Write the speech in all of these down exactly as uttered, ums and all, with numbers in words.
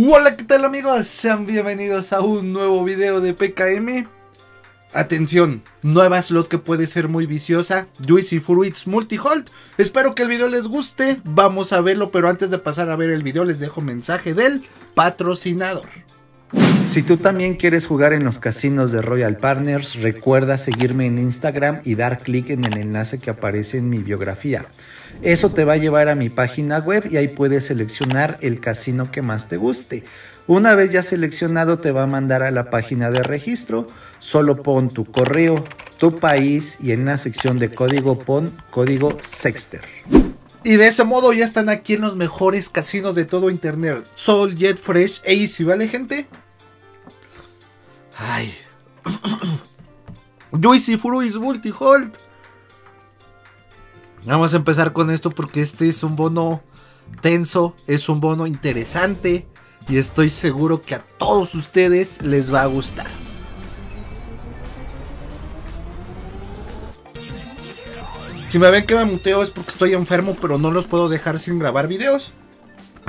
Hola, ¿qué tal amigos? Sean bienvenidos a un nuevo video de P K M. Atención, nueva slot que puede ser muy viciosa, Juicy Fruits Multihold. Espero que el video les guste, vamos a verlo, pero antes de pasar a ver el video les dejo mensaje del patrocinador. Si tú también quieres jugar en los casinos de Royal Partners, recuerda seguirme en Instagram y dar clic en el enlace que aparece en mi biografía. Eso te va a llevar a mi página web y ahí puedes seleccionar el casino que más te guste. Una vez ya seleccionado te va a mandar a la página de registro, solo pon tu correo, tu país y en la sección de código pon código Sexter. Y de ese modo ya están aquí en los mejores casinos de todo internet, Sol, Jet, Fresh e Easy, ¿vale gente? Ay. Juicy Fruits Multihold. Vamos a empezar con esto porque este es un bono tenso, es un bono interesante y estoy seguro que a todos ustedes les va a gustar. Si me ven que me muteo es porque estoy enfermo, pero no los puedo dejar sin grabar videos.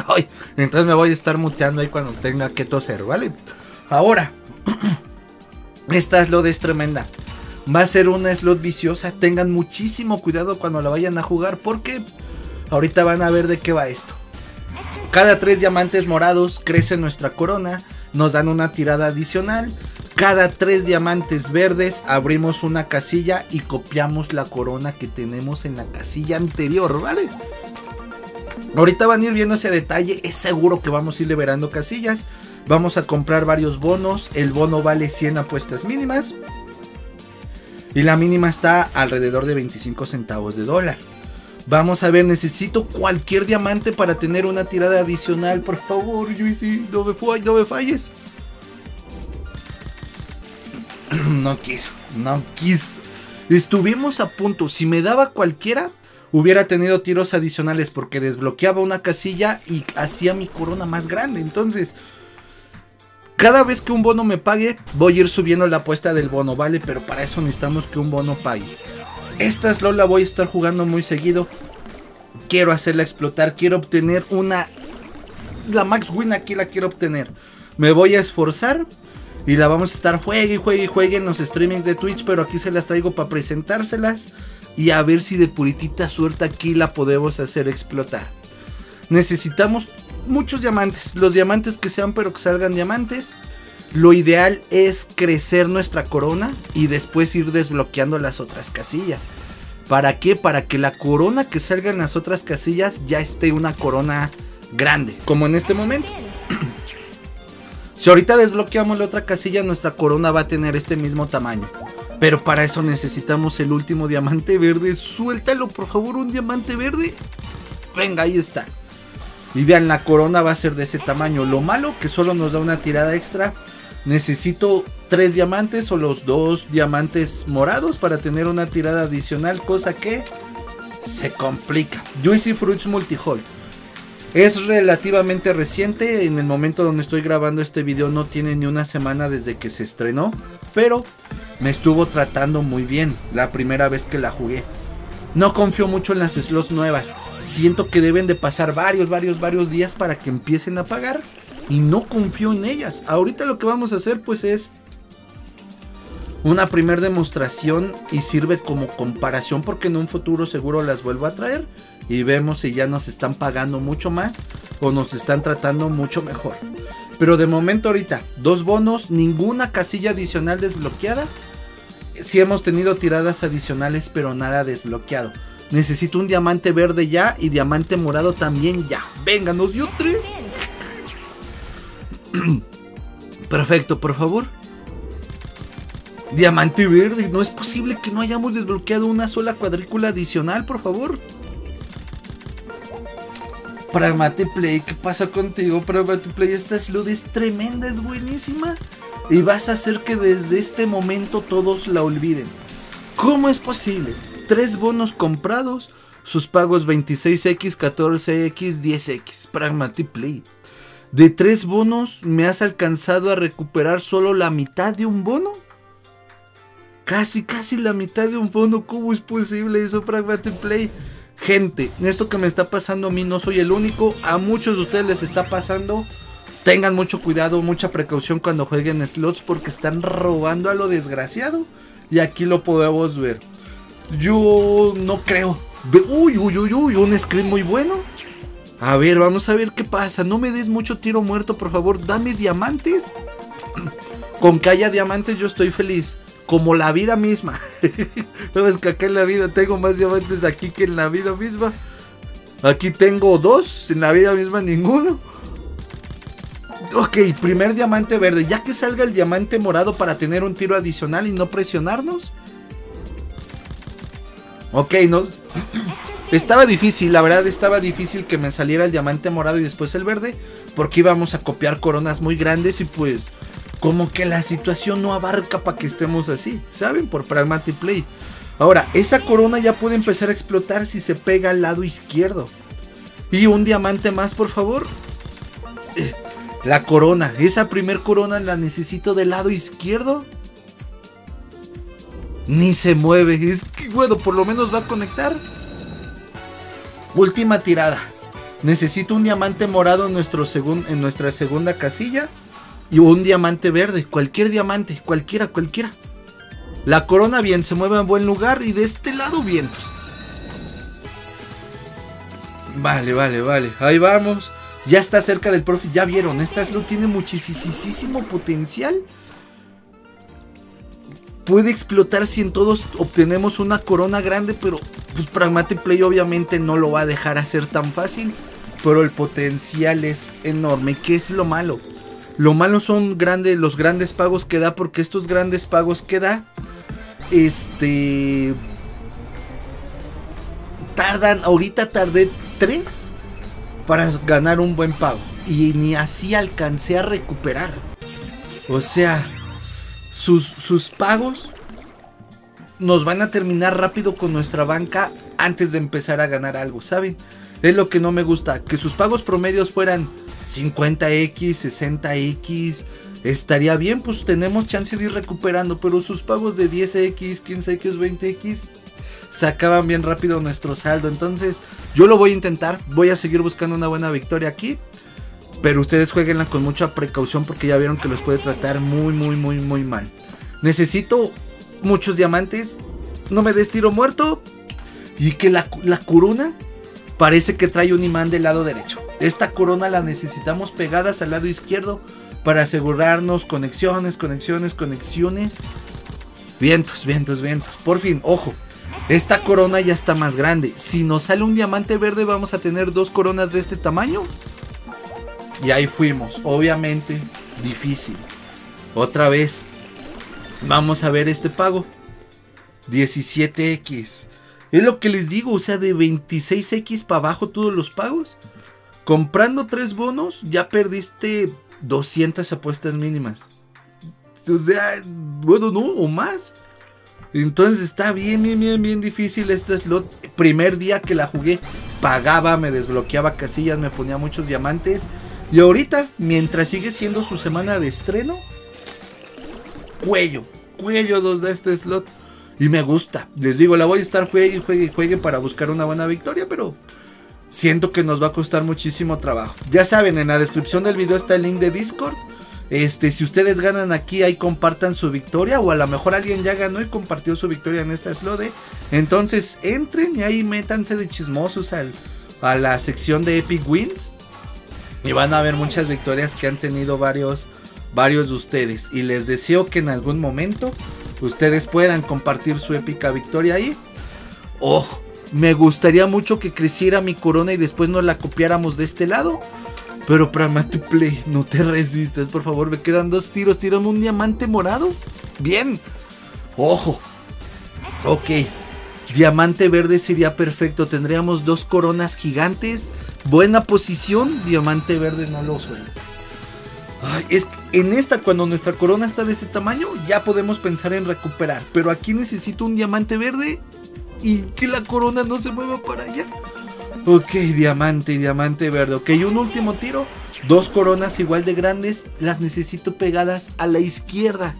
Ay, entonces me voy a estar muteando ahí cuando tenga que toser, ¿vale? Ahora, esta slot es tremenda. Va a ser una slot viciosa. Tengan muchísimo cuidado cuando la vayan a jugar, porque ahorita van a ver de qué va esto. Cada tres diamantes morados crece nuestra corona, nos dan una tirada adicional. Cada tres diamantes verdes abrimos una casilla y copiamos la corona que tenemos en la casilla anterior, ¿vale? Ahorita van a ir viendo ese detalle. Es seguro que vamos a ir liberando casillas. Vamos a comprar varios bonos. El bono vale cien apuestas mínimas y la mínima está alrededor de veinticinco centavos de dólar. Vamos a ver, necesito cualquier diamante para tener una tirada adicional. Por favor, Juicy, no me, no me falles. No quiso, no quiso. Estuvimos a punto. Si me daba cualquiera, hubiera tenido tiros adicionales porque desbloqueaba una casilla y hacía mi corona más grande. Entonces, cada vez que un bono me pague, voy a ir subiendo la apuesta del bono, ¿vale? Pero para eso necesitamos que un bono pague. Esta slot la voy a estar jugando muy seguido. Quiero hacerla explotar, quiero obtener una... La max win aquí la quiero obtener. Me voy a esforzar y la vamos a estar juegue, juegue, juegue en los streamings de Twitch. Pero aquí se las traigo para presentárselas y a ver si de puritita suerte aquí la podemos hacer explotar. Necesitamos muchos diamantes, los diamantes que sean, pero que salgan diamantes. Lo ideal es crecer nuestra corona y después ir desbloqueando las otras casillas. ¿Para qué? Para que la corona que salga en las otras casillas ya esté una corona grande, como en este momento. Si ahorita desbloqueamos la otra casilla, nuestra corona va a tener este mismo tamaño. Pero para eso necesitamos el último diamante verde. Suéltalo, por favor, un diamante verde. Venga, ahí está. Y vean, la corona va a ser de ese tamaño. Lo malo que solo nos da una tirada extra. Necesito tres diamantes o los dos diamantes morados para tener una tirada adicional, cosa que se complica. Juicy Fruits Multihold es relativamente reciente. En el momento donde estoy grabando este video no tiene ni una semana desde que se estrenó, pero me estuvo tratando muy bien la primera vez que la jugué. No confío mucho en las slots nuevas. Siento que deben de pasar varios, varios, varios días para que empiecen a pagar y no confío en ellas. Ahorita lo que vamos a hacer pues es una primer demostración y sirve como comparación porque en un futuro seguro las vuelvo a traer y vemos si ya nos están pagando mucho más o nos están tratando mucho mejor. Pero de momento ahorita, dos bonos, ninguna casilla adicional desbloqueada. Sí hemos tenido tiradas adicionales, pero nada desbloqueado. Necesito un diamante verde ya y diamante morado también ya. Venga, nos dio tres. Perfecto, por favor. Diamante verde. No es posible que no hayamos desbloqueado una sola cuadrícula adicional, por favor. Pragmatic Play, ¿qué pasa contigo? Pragmatic Play, esta slot es tremenda, es buenísima. Y vas a hacer que desde este momento todos la olviden. ¿Cómo es posible? Tres bonos comprados, sus pagos veintiséis equis, catorce equis, diez equis. Pragmatic Play. De tres bonos me has alcanzado a recuperar solo la mitad de un bono. Casi, casi la mitad de un bono. ¿Cómo es posible eso, Pragmatic Play? Gente, esto que me está pasando a mí no soy el único. A muchos de ustedes les está pasando. Tengan mucho cuidado, mucha precaución cuando jueguen slots porque están robando a lo desgraciado. Y aquí lo podemos ver. Yo no creo. Uy, uy, uy, uy, un screen muy bueno. A ver, vamos a ver qué pasa. No me des mucho tiro muerto, por favor. Dame diamantes. Con que haya diamantes yo estoy feliz. Como la vida misma. Sabes que acá en la vida tengo más diamantes aquí que en la vida misma. Aquí tengo dos, en la vida misma ninguno. Ok, primer diamante verde. Ya que salga el diamante morado para tener un tiro adicional y no presionarnos. Ok, no... Estaba difícil, la verdad estaba difícil que me saliera el diamante morado y después el verde, porque íbamos a copiar coronas muy grandes y pues como que la situación no abarca para que estemos así, ¿saben? Por Pragmatic Play. Ahora, esa corona ya puede empezar a explotar si se pega al lado izquierdo. Y un diamante más, por favor. Eh, la corona, esa primer corona la necesito del lado izquierdo. Ni se mueve, es que bueno, por lo menos va a conectar. Última tirada. Necesito un diamante morado en, nuestro segun, en nuestra segunda casilla. Y un diamante verde. Cualquier diamante. Cualquiera, cualquiera. La corona bien. Se mueve en buen lugar. Y de este lado bien. Vale, vale, vale. Ahí vamos. Ya está cerca del profe. Ya vieron. Esta slot tiene muchísimo potencial. Puede explotar si en todos obtenemos una corona grande, pero pues Pragmatic Play obviamente no lo va a dejar hacer tan fácil, pero el potencial es enorme. ¿Qué es lo malo? Lo malo son grandes, los grandes pagos que da, porque estos grandes pagos que da, este... tardan, ahorita tardé tres para ganar un buen pago y ni así alcancé a recuperar, o sea... Sus, sus pagos nos van a terminar rápido con nuestra banca antes de empezar a ganar algo, ¿saben? Es lo que no me gusta, que sus pagos promedios fueran cincuenta equis, sesenta equis, estaría bien, pues tenemos chance de ir recuperando, pero sus pagos de diez equis, quince equis, veinte equis sacaban bien rápido nuestro saldo. Entonces yo lo voy a intentar, voy a seguir buscando una buena victoria aquí. Pero ustedes jueguenla con mucha precaución porque ya vieron que los puede tratar muy, muy, muy, muy mal. Necesito muchos diamantes. No me des tiro muerto. Y que la, la corona parece que trae un imán del lado derecho. Esta corona la necesitamos pegadas al lado izquierdo para asegurarnos conexiones, conexiones, conexiones. Vientos, vientos, vientos. Por fin, ojo. Esta corona ya está más grande. Si nos sale un diamante verde vamos a tener dos coronas de este tamaño. Y ahí fuimos, obviamente difícil. Otra vez. Vamos a ver este pago. diecisiete equis. Es lo que les digo, o sea, de veintiséis equis para abajo todos los pagos. Comprando tres bonos ya perdiste doscientas apuestas mínimas. O sea, bueno, no, o más. Entonces está bien, bien, bien, bien difícil esta slot. Primer día que la jugué, pagaba, me desbloqueaba casillas, me ponía muchos diamantes. Y ahorita, mientras sigue siendo su semana de estreno, cuello, cuello dos de este slot. Y me gusta, les digo, la voy a estar juegue y juegue y juegue para buscar una buena victoria, pero siento que nos va a costar muchísimo trabajo. Ya saben, en la descripción del video está el link de Discord. Este, si ustedes ganan aquí, ahí compartan su victoria. O a lo mejor alguien ya ganó y compartió su victoria en esta slot. Entonces entren y ahí métanse de chismosos al, a la sección de Epic Wins. Y van a ver muchas victorias que han tenido varios, varios de ustedes. Y les deseo que en algún momento ustedes puedan compartir su épica victoria ahí. Oh, me gustaría mucho que creciera mi corona y después nos la copiáramos de este lado. Pero Pragmatic Play, no te resistas, por favor. Me quedan dos tiros. Tírame un diamante morado. Bien. Ojo. Ok. Diamante verde sería perfecto. Tendríamos dos coronas gigantes. Buena posición, diamante verde no lo suelta. Ay, es que en esta, cuando nuestra corona está de este tamaño, ya podemos pensar en recuperar. Pero aquí necesito un diamante verde y que la corona no se mueva para allá. Ok, diamante, diamante verde. Ok, un último tiro. Dos coronas igual de grandes. Las necesito pegadas a la izquierda.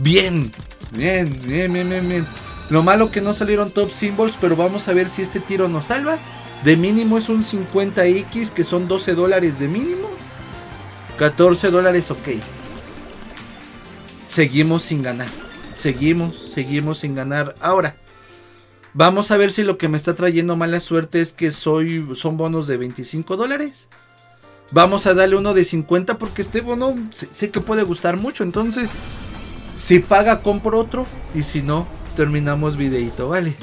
Bien, bien, bien, bien, bien, bien. Lo malo que no salieron top symbols, pero vamos a ver si este tiro nos salva. De mínimo es un cincuenta equis, que son doce dólares de mínimo. catorce dólares, ok. Seguimos sin ganar. Seguimos, seguimos sin ganar. Ahora, vamos a ver si lo que me está trayendo mala suerte es que soy, son bonos de veinticinco dólares. Vamos a darle uno de cincuenta porque este bono sé, sé que puede gustar mucho. Entonces, si paga, compro otro. Y si no, terminamos videito, ¿vale?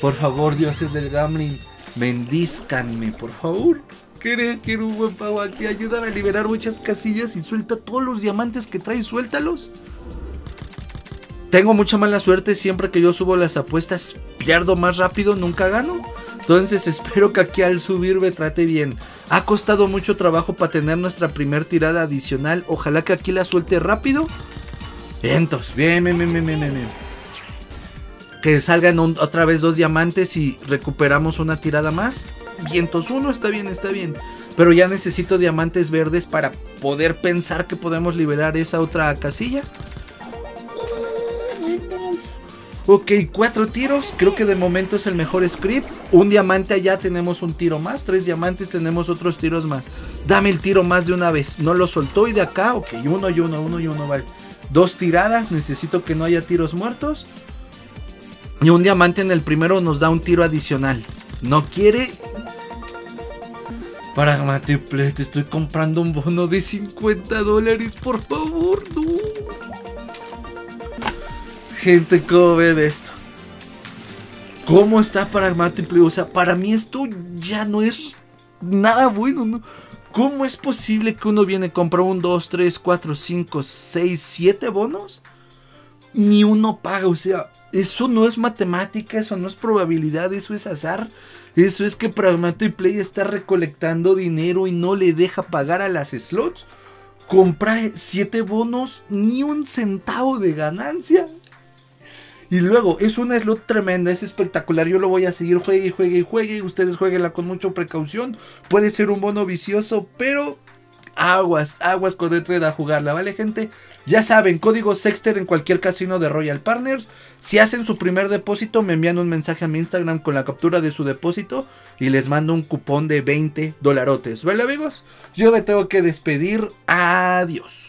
Por favor, dioses del gambling, mendízcanme, por favor. Quiero, quiero un buen pago aquí. Ayúdame a liberar muchas casillas y suelta todos los diamantes que traes, suéltalos. Tengo mucha mala suerte, siempre que yo subo las apuestas pierdo más rápido, nunca gano. Entonces espero que aquí al subir me trate bien. Ha costado mucho trabajo para tener nuestra primer tirada adicional. Ojalá que aquí la suelte rápido. Entonces, bien, bien, bien, bien, bien, bien. Que salgan un, otra vez dos diamantes y recuperamos una tirada más. Vientos uno, está bien, está bien. Pero ya necesito diamantes verdes para poder pensar que podemos liberar esa otra casilla. Ok, cuatro tiros, creo que de momento es el mejor script. Un diamante allá, tenemos un tiro más. Tres diamantes, tenemos otros tiros más. Dame el tiro más de una vez. No lo soltó y de acá, ok, uno y uno, uno y uno, vale. Dos tiradas, necesito que no haya tiros muertos. Y un diamante en el primero nos da un tiro adicional. No quiere. Pragmatic Play, te estoy comprando un bono de cincuenta dólares, por favor, no. Gente, ¿cómo ven esto? ¿Cómo está Pragmatic Play? O sea, para mí esto ya no es nada bueno, ¿no? ¿Cómo es posible que uno viene y compra un, dos, tres, cuatro, cinco, seis, siete bonos? Ni uno paga, o sea, eso no es matemática, eso no es probabilidad, eso es azar. Eso es que Pragmatic Play está recolectando dinero y no le deja pagar a las slots. Compra siete bonos, ni un centavo de ganancia. Y luego, es una slot tremenda, es espectacular. Yo lo voy a seguir, juegue y juegue y juegue. Ustedes jueguenla con mucha precaución. Puede ser un bono vicioso, pero aguas, aguas con el trade a jugarla, ¿vale, gente? Ya saben, código Sexter en cualquier casino de Royal Partners. Si hacen su primer depósito, me envían un mensaje a mi Instagram con la captura de su depósito y les mando un cupón de veinte dolarotes. ¿Vale, amigos? Yo me tengo que despedir. Adiós.